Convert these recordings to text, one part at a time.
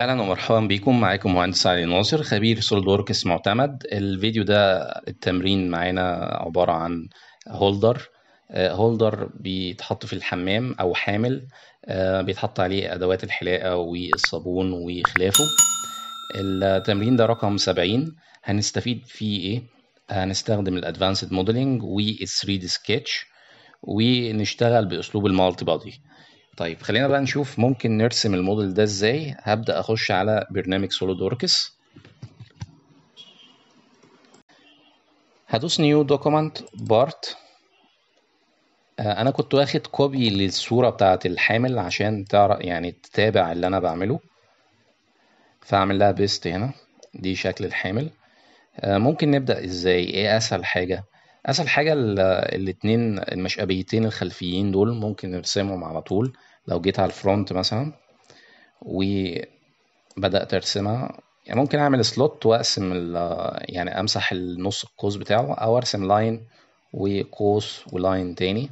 اهلا ومرحبا بكم. معاكم مهندس علي ناصر خبير سوليد ووركس معتمد. الفيديو ده التمرين معانا عباره عن هولدر بيتحط في الحمام او حامل، بيتحط عليه ادوات الحلاقه والصابون وخلافه. التمرين ده رقم 70. هنستفيد فيه ايه؟ هنستخدم الادفانسد موديلنج وال3D سكتش ونشتغل باسلوب المالتي بادي. طيب خلينا بقى نشوف ممكن نرسم الموديل ده ازاي. هبدأ اخش على برنامج سوليد ووركس، هدوس نيو دوكيمنت بارت. انا كنت واخد كوبي للصورة بتاعت الحامل عشان تعرف يعني تتابع اللي انا بعمله، فاعمل لها بيست هنا. دي شكل الحامل. ممكن نبدأ ازاي؟ ايه اسهل حاجة؟ اسهل حاجة الاتنين المشقبيتين الخلفيين دول ممكن نرسمهم على طول. لو جيت على الفرونت مثلا وبدأت ارسمها، يعني ممكن اعمل سلوت واقسم يعني امسح النص القوس بتاعه، او ارسم لاين وقوس ولاين تاني.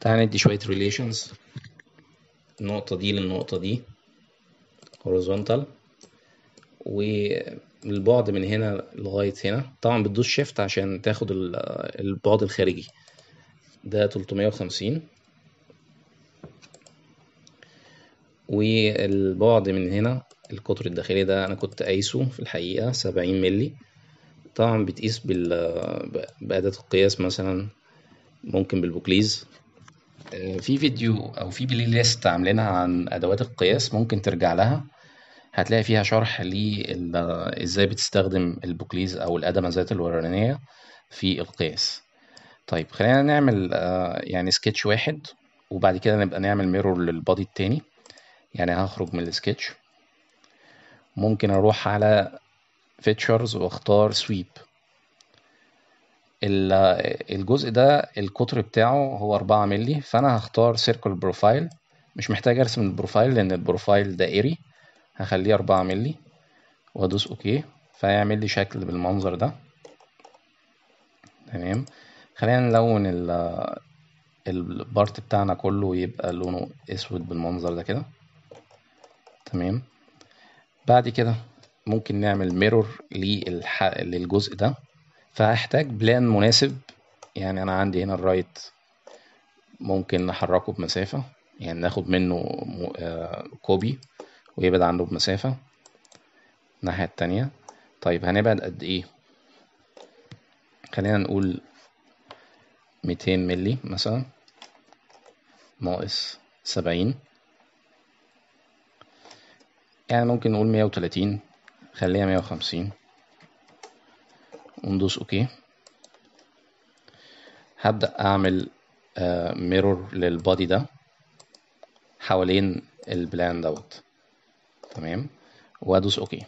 تعال ندي شوية ريليشنز، النقطة دي للنقطة دي هوريزونتال، والبعد من هنا لغاية هنا. طبعا بتدوس شيفت عشان تاخد البعد الخارجي ده 350، والبعد من هنا القطر الداخلي ده انا كنت قايسه في الحقيقة 70 ملي. طبعا بتقيس بأداة القياس مثلا، ممكن بالبوكليز. في فيديو او في بلاي ليست عاملينها عن ادوات القياس، ممكن ترجع لها، هتلاقي فيها شرح ازاي بتستخدم البوكليز او الادمة ذات الورانية في القياس. طيب خلينا نعمل يعني سكتش واحد، وبعد كده نبقى نعمل ميرور للبادي التاني. يعني هخرج من السكتش، ممكن اروح على فيتشرز واختار سويب. الجزء ده القطر بتاعه هو 4 مللي، فانا هختار سيركل بروفايل. مش محتاج ارسم البروفايل لان البروفايل دائري، هخليه 4 مللي وادوس اوكي، فهيعمل لي شكل بالمنظر ده. تمام، خلينا نلون البارت بتاعنا كله يبقى لونه اسود بالمنظر ده كده. تمام، بعد كده ممكن نعمل ميرور للجزء ده، فهحتاج بلان مناسب. يعني انا عندي هنا الرايت ممكن نحركه بمسافة، يعني ناخد منه كوبي ويبعد عنه بمسافة الناحية التانية. طيب هنبعد قد ايه؟ خلينا نقول 200 ملي مثلا ناقص 70، يعني ممكن نقول 130، خليها 150 وندوس اوكي. هبدأ اعمل ميرور للبادي ده حوالين البلان دوت. تمام، وادوس اوكي.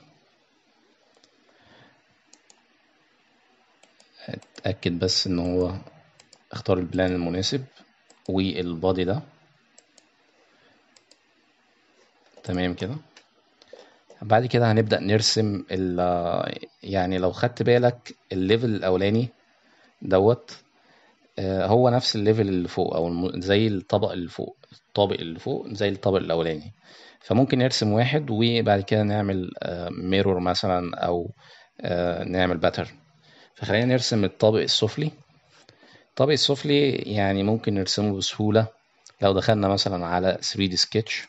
اتاكد بس ان هو اختار البلان المناسب والبادي ده. تمام كده، بعد كده هنبدا نرسم يعني لو خدت بالك الليفل الاولاني دوت هو نفس الليفل اللي فوق، او زي الطبق اللي فوق، الطابق اللي فوق زي الطابق الاولاني. فممكن نرسم واحد وبعد كده نعمل ميرور مثلا، او نعمل باترن. فخلينا نرسم الطابق السفلي. الطابق السفلي يعني ممكن نرسمه بسهولة لو دخلنا مثلا على 3D سكتش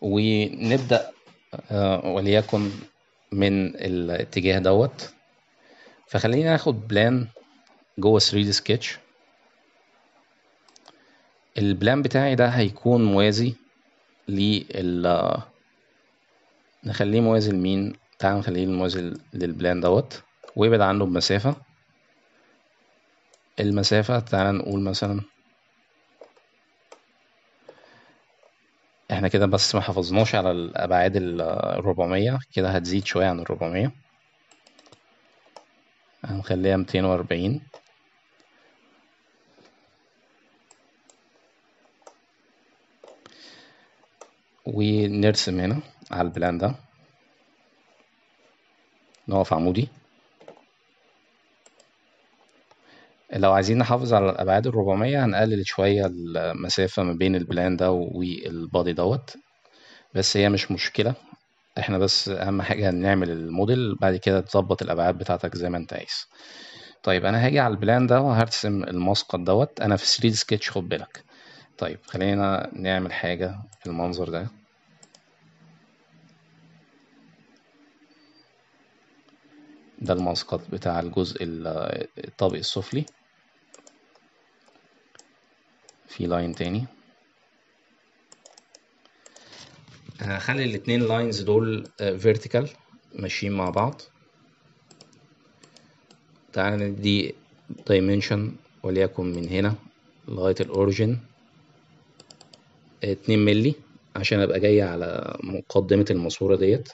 ونبدأ وليكن من الاتجاه دوت. فخلينا ناخد بلان جوه 3D سكتش. البلان بتاعي ده هيكون موازي نخليه موازي لمين؟ تعال نخليه موازي للبلان دوت، ويبعد عنه بمسافة. المسافة تعال نقول مثلا احنا كده بس ما حافظناش على الأبعاد 400، كده هتزيد شوية عن 400، هنخليها 240. ونرسم هنا على البلان ده، نقف عمودي. لو عايزين نحافظ على الأبعاد ال400 هنقلل شوية المسافة ما بين البلان ده والبادي دوت، بس هي مش مشكلة، احنا بس أهم حاجة هنعمل الموديل، بعد كده تظبط الأبعاد بتاعتك زي ما انت عايز. طيب أنا هاجي على البلان ده وهرسم المسقط دوت، أنا في 3D سكتش خد بالك. طيب خلينا نعمل حاجة في المنظر ده، ده المسقط بتاع الجزء الطابق السفلي، في لاين تاني هخلي الاتنين لاينز دول فيرتيكال ماشيين مع بعض. تعال ندي دايمنشن وليكن من هنا لغاية الاوريجن 2 مللي عشان ابقى جاي على مقدمة الماسورة ديت،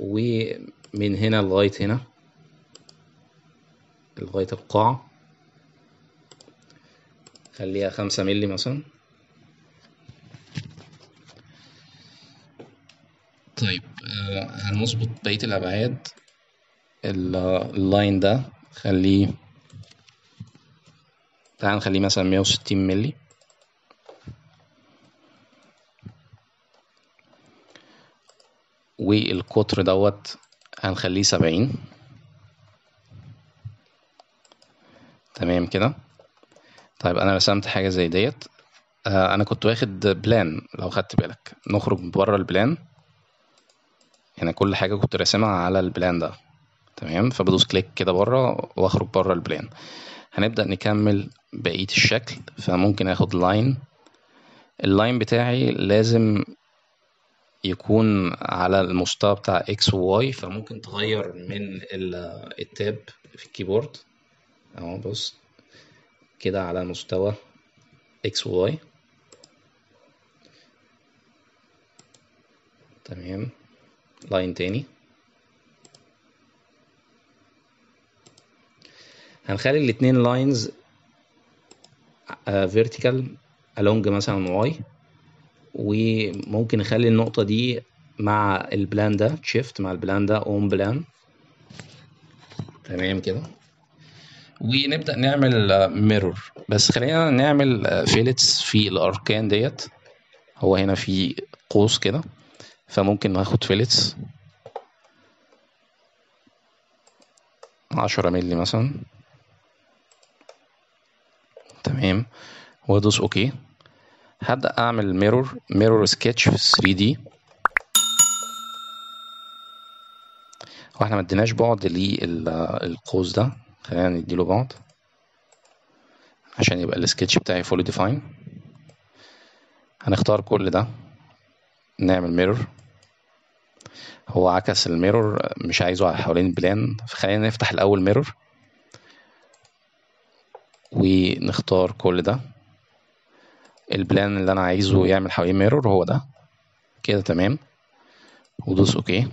ومن هنا لغاية هنا لغاية القاع خليها 5 مللي مثلا. طيب هنظبط بقية الأبعاد، اللاين ده خليه، تعال نخليه مثلا 160 مللي، والقطر دوت هنخليه 70. تمام كده. طيب انا رسمت حاجه زي ديت، انا كنت واخد بلان لو خدت بالك، نخرج من بره البلان، هنا كل حاجه كنت راسمها على البلان ده. تمام، فبدوس كليك كده بره واخرج بره البلان. هنبدا نكمل بقيه الشكل، فممكن اخد لاين، اللاين بتاعي لازم يكون على المستوى بتاع اكس وواي، فممكن تغير من التاب في الكيبورد اهو، بص كده على مستوى اكس وواي. تمام، لاين تاني، هنخلي الاتنين لاينز فيرتيكال along مثلا واي، وممكن نخلي النقطة دي مع البلان ده، شيفت مع البلان ده اون بلان. تمام كده، ونبدأ نعمل ميرور، بس خلينا نعمل فيلتس في الأركان ديت، هو هنا في قوس كده، فممكن ناخد فيلتس 10 مللي مثلا. تمام، وادوس اوكي. هبدأ اعمل ميرور سكتش في 3D، واحنا ما اديناش بعد للقوس ده، خلينا نديله بعد عشان يبقى السكتش بتاعي فولي ديفاين. هنختار كل ده، نعمل ميرور، هو عكس الميرور مش عايزه على حوالين البلان، فخلينا نفتح الاول ميرور ونختار كل ده، البلان اللي انا عايزه يعمل حوالين ميرور هو ده كده. تمام، ودوس اوكي.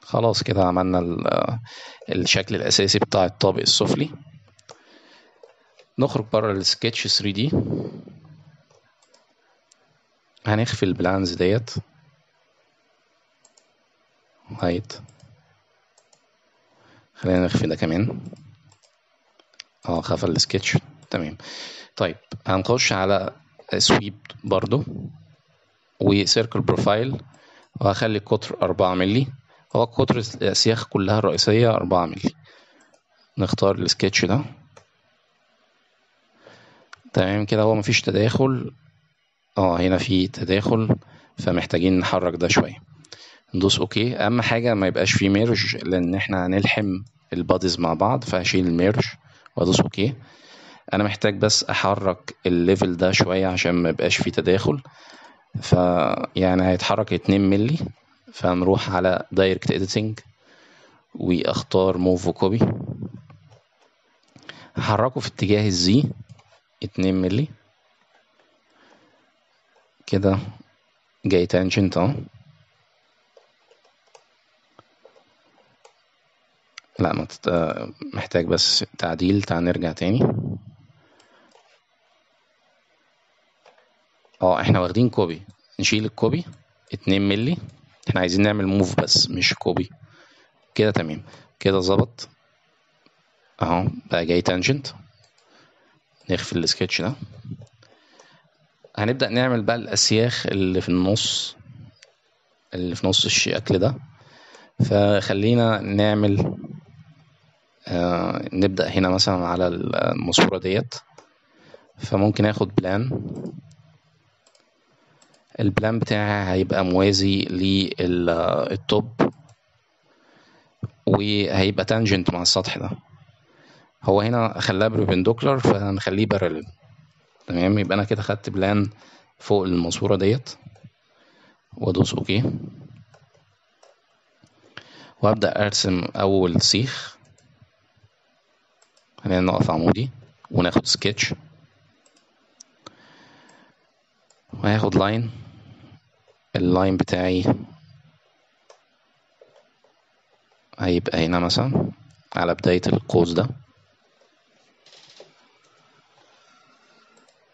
خلاص كده عملنا الشكل الاساسي بتاع الطابق السفلي. نخرج بره السكتش 3D، هنخفي البلانز ديت هايت، خلينا نخفي ده كمان، خفى السكتش. تمام، طيب هنخش على سويب برضو وسيركل بروفايل، وهخلي القطر 4 مللي، هو قطر الأسياخ كلها الرئيسية 4 مللي. نختار السكتش ده. تمام كده، هو مفيش تداخل، هنا في تداخل فمحتاجين نحرك ده شوية، ندوس اوكي. اهم حاجة ما يبقاش فيه ميرج لان احنا هنلحم الباديز مع بعض، فهشيل الميرج وادوس اوكي. انا محتاج بس احرك الليفل ده شوية عشان ما يبقاش فيه تداخل، فيعني هيتحرك 2 مللي، فهنروح على دايركت اديتنج واختار موف وكوبي، هحركه في اتجاه الزي 2 مللي كده، جاي تانجنت اهو، لا ما محتاج بس تعديل، تعال نرجع تاني، احنا واخدين كوبي، نشيل الكوبي 2 مللي، احنا عايزين نعمل موف بس مش كوبي كده. تمام كده ظبط اهو، بقى جاي تانجنت نقفل السكتش ده. هنبدأ نعمل بقى الأسياخ اللي في نص الشكل ده. فخلينا نعمل نبدأ هنا مثلا على الماسورة ديت. فممكن اخد بلان، البلان بتاعها هيبقى موازي للتوب وهيبقى تانجنت مع السطح ده. هو هنا خلاه بربندوكلر فهنخليه بارلل. تمام، يبقى انا كده خدت بلان فوق الماسوره ديت وادوس اوكي وابدا ارسم اول سيخ. خلينا نقف عمودي وناخد سكتش وهاخد لاين. اللاين بتاعي هيبقى هنا مثلا على بداية القوس ده.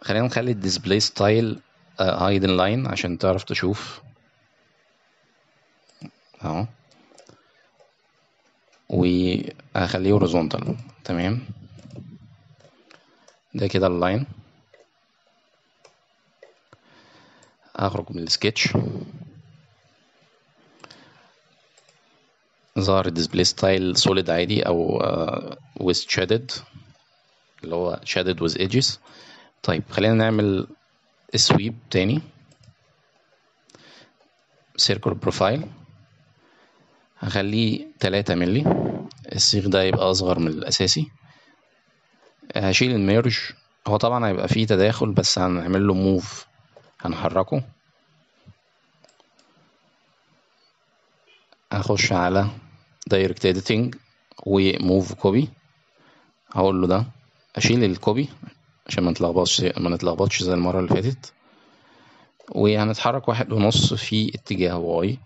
خلينا نخلي الديسبلاي ستايل هايدن لاين عشان تعرف تشوف اهو، وهخليه هوريزونتال. تمام، ده كده اللاين. اخرج من السكتش، ظهر ديسبلاي ستايل سوليد عادي او with shaded اللي هو shaded with edges. طيب خلينا نعمل سويب تاني، circle profile هخليه 3 مللي. السيخ ده يبقى اصغر من الاساسي. هشيل الميرج، هو طبعا هيبقى فيه تداخل بس هنعمل له موف، هنحركه. هخش على دايركت اديتنج وموف كوبي، هقول له ده اشيل الكوبي عشان ما نتلخبطش زي المره اللي فاتت. وهنتحرك 1.5 في اتجاه واي.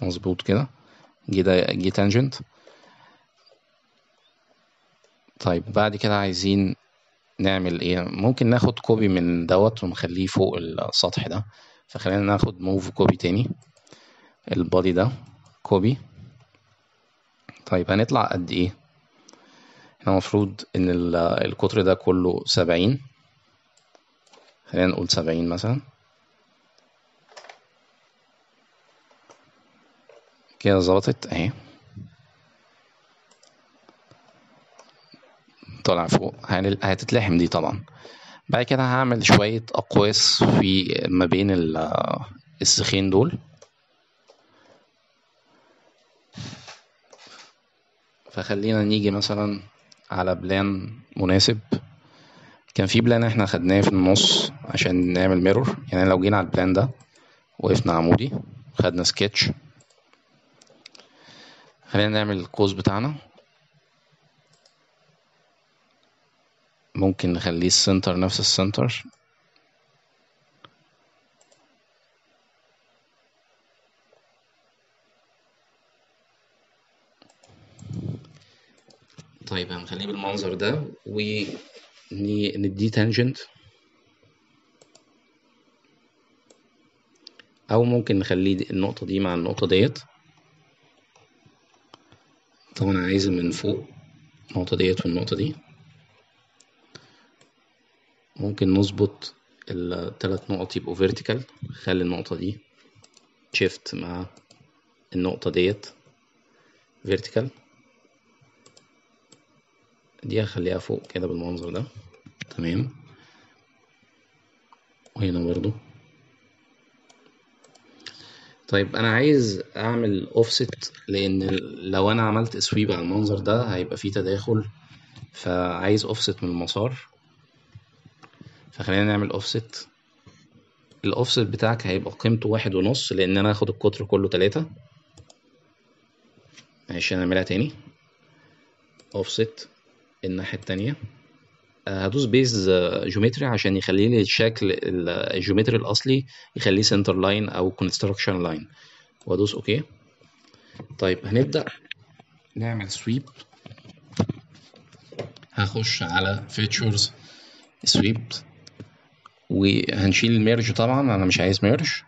مظبوط كده، جه تانجنت. طيب بعد كده عايزين نعمل ايه؟ ممكن ناخد كوبي من دوت ونخليه فوق السطح ده. فخلينا ناخد موف كوبي تاني، البادي ده كوبي. طيب هنطلع قد ايه؟ احنا المفروض ان القطر ده كله 70، خلينا نقول 70 مثلا كده. ظبطت اهي، طالع فوق. هتتلحم دي طبعا. بعد كده هعمل شوية أقواس في ما بين السيخين دول. فخلينا نيجي مثلا على بلان مناسب. كان في بلان احنا خدناه في النص عشان نعمل ميرور. يعني لو جينا على البلان ده وقفنا عمودي خدنا سكتش، خلينا نعمل القوس بتاعنا. ممكن نخليه السنتر نفس السنتر، طيب هنخليه بالمنظر ده ونديه تانجنت، او ممكن نخليه النقطة دي مع النقطة ديت. طبعا عايز من فوق النقطة ديت والنقطة دي. ممكن نظبط الثلاث نقط يبقوا فيرتيكال، نخلي النقطة دي شيفت مع النقطة ديت فيرتيكال، دي هخليها فوق كده بالمنظر ده. تمام، وهنا برضو. طيب انا عايز اعمل اوفست، لان لو انا عملت سويب على المنظر ده هيبقى فيه تداخل، فعايز اوفست من المسار. فخلينا نعمل اوفست. الاوفست بتاعك هيبقى قيمته 1.5، لان انا هاخد القطر كله 3. معلش هنعملها تاني، اوفست الناحية التانية. هدوس بيز جيومتري عشان يخلي لي الشكل الجيومتري الاصلي، يخليه سنتر لاين او كونستراكشن لاين، وادوس اوكي. طيب هنبدأ نعمل سويب. هخش على فيتشرز سويب وهنشيل الميرج، طبعا انا مش عايز ميرج،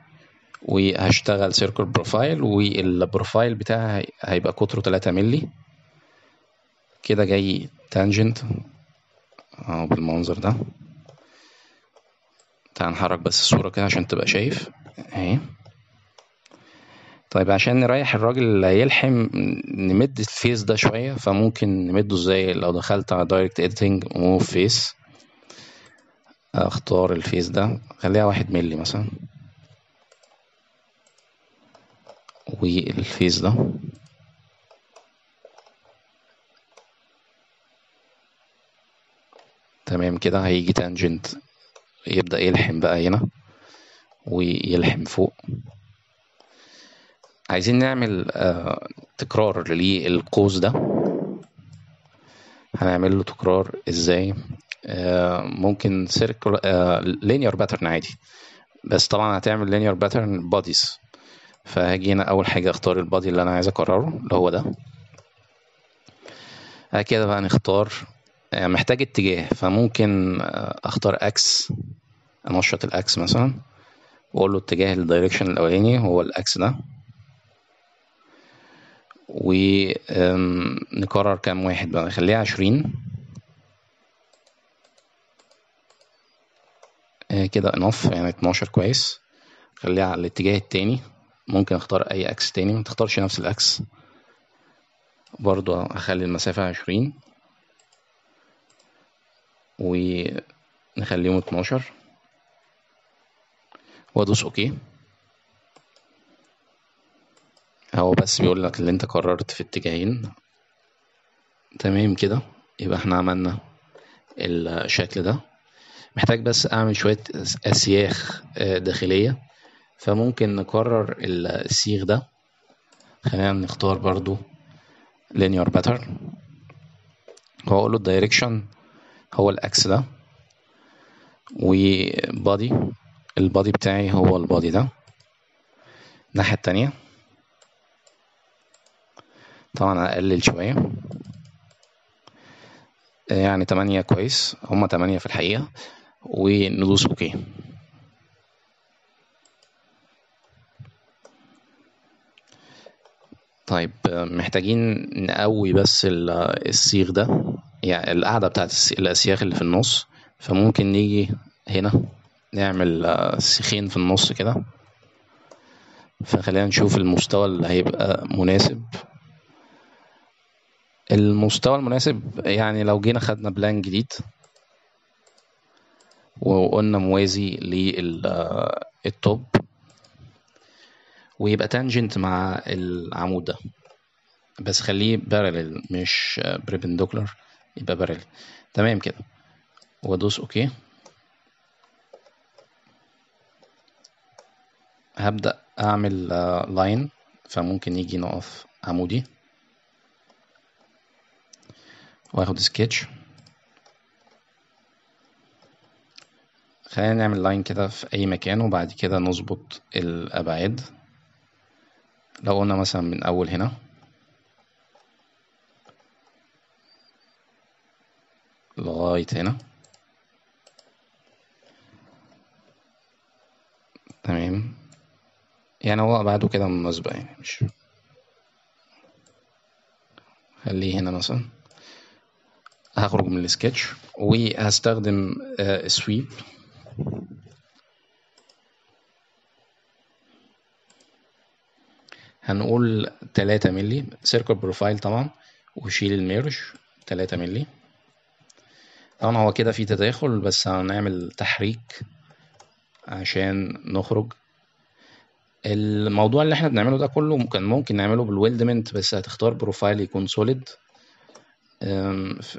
وهشتغل سيركل بروفايل. والبروفايل بتاعي هيبقى قطره 3 مللي. كده جاي تانجنت اهو بالمنظر ده. تعال نحرك بس الصورة كده عشان تبقى شايف اهي. طيب عشان نريح الراجل اللي هيلحم نمد الفيس ده شوية، فممكن نمده ازاي؟ لو دخلت على دايركت اديتنج وموف فيس، اختار الفيس ده خليها 1 مللي مثلا، والفيس ده تمام كده هيجي تانجنت يبدأ يلحم بقى هنا ويلحم فوق. عايزين نعمل تكرار للقوس ده، هنعمل له تكرار ازاي؟ ممكن سيركل لينير باترن عادي، بس طبعا هتعمل لينير باترن بوديز. فهاجي هنا اول حاجه اختار البادي اللي انا عايز اكرره اللي هو ده. كده بقى نختار محتاج اتجاه، فممكن اختار اكس، انشط الاكس مثلا واقول له اتجاه الدايركشن الاولاني هو الاكس ده، ونكرر كام واحد بقى، نخليها 20 كده انف يعني 12 كويس. خليها على الاتجاه التاني، ممكن اختار اي اكس تاني، ما تختارش نفس الاكس برضو، اخلي المسافة 20 ونخليهم 12 وادوس اوكي. هو بس بيقول لك اللي انت قررت في اتجاهين. تمام كده يبقى احنا عملنا الشكل ده. محتاج بس اعمل شوية اسياخ داخلية، فممكن نكرر السيغ ده. خلينا نختار برضو linear pattern وأقول له الدايركشن هو الأكس ده، وبادي البادي بتاعي هو البادي ده الناحية التانية. طبعا هقلل شوية يعني 8 كويس، هما 8 في الحقيقة، وندوس اوكي. طيب محتاجين نقوي بس السيغ ده، يعني القاعدة بتاعت الأسياخ اللي في النص، فممكن نيجي هنا نعمل سيخين في النص كده. فخلينا نشوف المستوى اللي هيبقى مناسب. المستوى المناسب يعني لو جينا خدنا بلان جديد وقلنا موازي للتوب ويبقى تانجنت مع العمود ده، بس خليه بارلل مش بريبندوكلر، يبقى بارلل. تمام كده وادوس اوكي. هبدأ اعمل لاين، فممكن يجي نقف عمودي واخد سكتش. خلينا نعمل لاين كده في اي مكان، وبعد كده نظبط الابعاد. لو قلنا مثلا من اول هنا لغاية هنا تمام، يعني هو بعده كده مناسبة يعني، مش خليه هنا مثلا. هخرج من السكتش وهستخدم سويب هنقول 3 مللي سيركل بروفايل طبعا، وشيل الميرج 3 مللي. طبعا هو كده في تداخل، بس هنعمل تحريك عشان نخرج. الموضوع اللي احنا بنعمله ده كله ممكن نعمله بالويلدمنت، بس هتختار بروفايل يكون سوليد،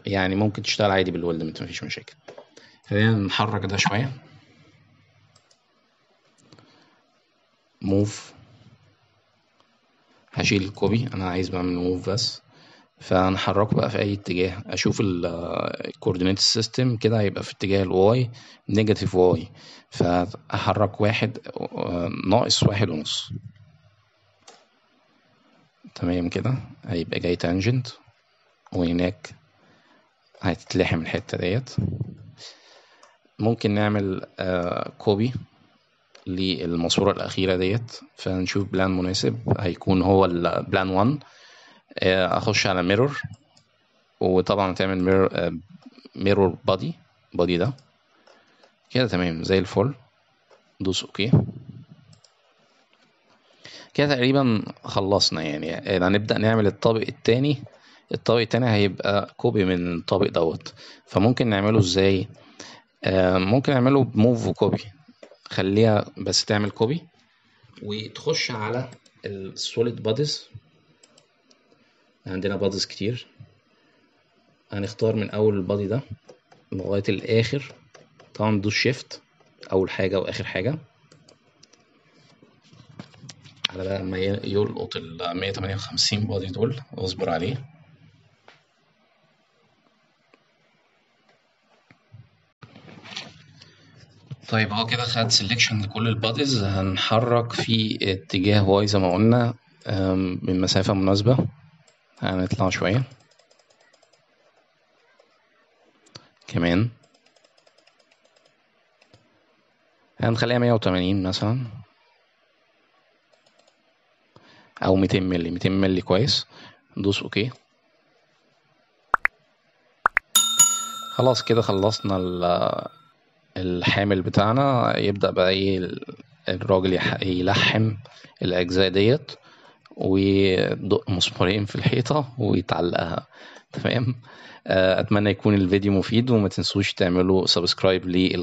يعني ممكن تشتغل عادي بالويلدمنت مفيش مشاكل. خلينا نحرك ده شوية، موف، هشيل الكوبي، انا عايز بعمل موف بس. فهنحركه بقى في اي اتجاه، اشوف الكوردينيت سيستم كده هيبقى في اتجاه الواي نيجاتيف واي، فاحرك 1 - 1.5. تمام كده هيبقى جاي تانجنت، وهناك هتتلحم الحتة ديت. ممكن نعمل كوبي للماسورة الأخيرة ديت، فنشوف بلان مناسب هيكون هو البلان 1. أخش على ميرور وطبعا هتعمل ميرور بادي ده كده تمام زي الفل. دوس اوكي كده تقريبا خلصنا. يعني هنبدأ نعمل الطابق التاني. الطابق التاني هيبقى كوبي من الطابق دوت. فممكن نعمله ازاي؟ ممكن نعمله بموف وكوبي. خليها بس تعمل كوبي وتخش على السوليد باديز. عندنا باديز كتير، هنختار من اول البادي ده لغاية الاخر. طبعا ندوس شيفت اول حاجة واخر حاجة على بقى ما يلقط ال 158 بادي دول. اصبر عليه. طيب اهو كده خد سيلكشن لكل الباديز. هنحرك في اتجاه واي زي ما قلنا من مسافة مناسبة. هنطلع شوية كمان، هنخليها 180 مثلا او 200 مللي. 200 مللي كويس. ندوس اوكي. خلاص كده خلصنا الحامل بتاعنا. يبدأ بقى ايه الراجل يلحم الاجزاء ديت ويدق مسمارين في الحيطة ويتعلقها. تمام. اتمنى يكون الفيديو مفيد وما تنسوش تعملوا سبسكرايب للقناة.